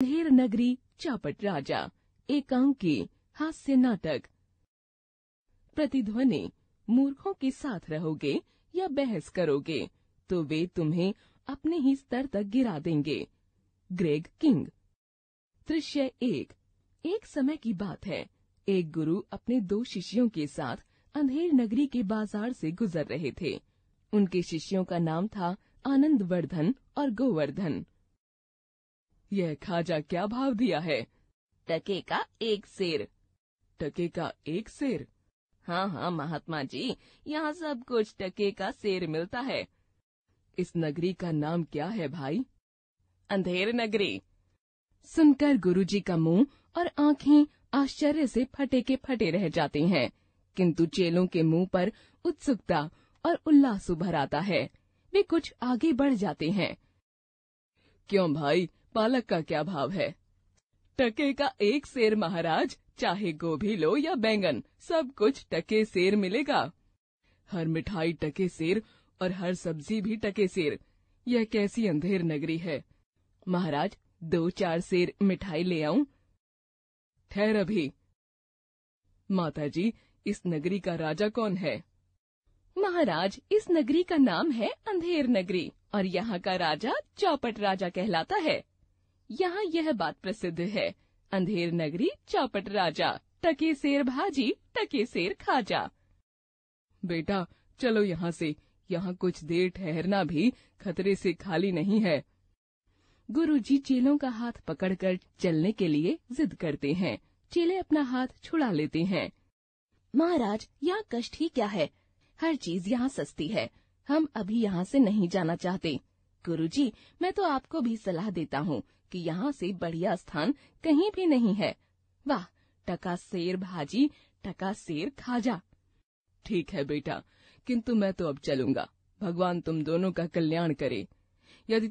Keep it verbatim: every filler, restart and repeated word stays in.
अंधेर नगरी चापट राजा एकांकी हास्य नाटक। प्रतिध्वनि, मूर्खों के साथ रहोगे या बहस करोगे तो वे तुम्हें अपने ही स्तर तक गिरा देंगे। Greg King. दृश्य एक। एक समय की बात है, एक गुरु अपने दो शिष्यों के साथ अंधेर नगरी के बाजार से गुजर रहे थे। उनके शिष्यों का नाम था आनंद वर्धन और गोवर्धन। यह खाजा क्या भाव दिया है? टके का एक सेर। टके का एक सेर? हाँ हाँ महात्मा जी, यहाँ सब कुछ टके का सेर मिलता है। इस नगरी का नाम क्या है भाई? अंधेर नगरी। सुनकर गुरुजी का मुंह और आंखें आश्चर्य से फटे के फटे रह जाते हैं, किंतु चेलों के मुंह पर उत्सुकता और उल्लास उभर आता है। वे कुछ आगे बढ़ जाते हैं। क्यों भाई, पालक का क्या भाव है? टके का एक सेर महाराज, चाहे गोभी लो या बैंगन, सब कुछ टके सेर मिलेगा। हर मिठाई टके सेर और हर सब्जी भी टके सेर। यह कैसी अंधेर नगरी है? महाराज, दो चार सेर मिठाई ले आऊं? ठहर अभी। माताजी, इस नगरी का राजा कौन है? महाराज, इस नगरी का नाम है अंधेर नगरी और यहाँ का राजा चौपट राजा कहलाता है। यहाँ यह बात प्रसिद्ध है, अंधेर नगरी चौपट राजा, टके सेर भाजी टके सेर खाजा। बेटा चलो यहाँ से, यहाँ कुछ देर ठहरना भी खतरे से खाली नहीं है। गुरुजी चेलों का हाथ पकड़कर चलने के लिए जिद करते हैं। चेले अपना हाथ छुड़ा लेते हैं। महाराज, यहाँ कष्ट ही क्या है, हर चीज यहाँ सस्ती है, हम अभी यहाँ से नहीं जाना चाहते। गुरुजी, मैं तो आपको भी सलाह देता हूँ कि यहाँ से बढ़िया स्थान कहीं भी नहीं है। वाह, टका सेर भाजी टका सेर खाजा। ठीक है बेटा, किंतु मैं तो अब चलूँगा। भगवान तुम दोनों का कल्याण करे। यदि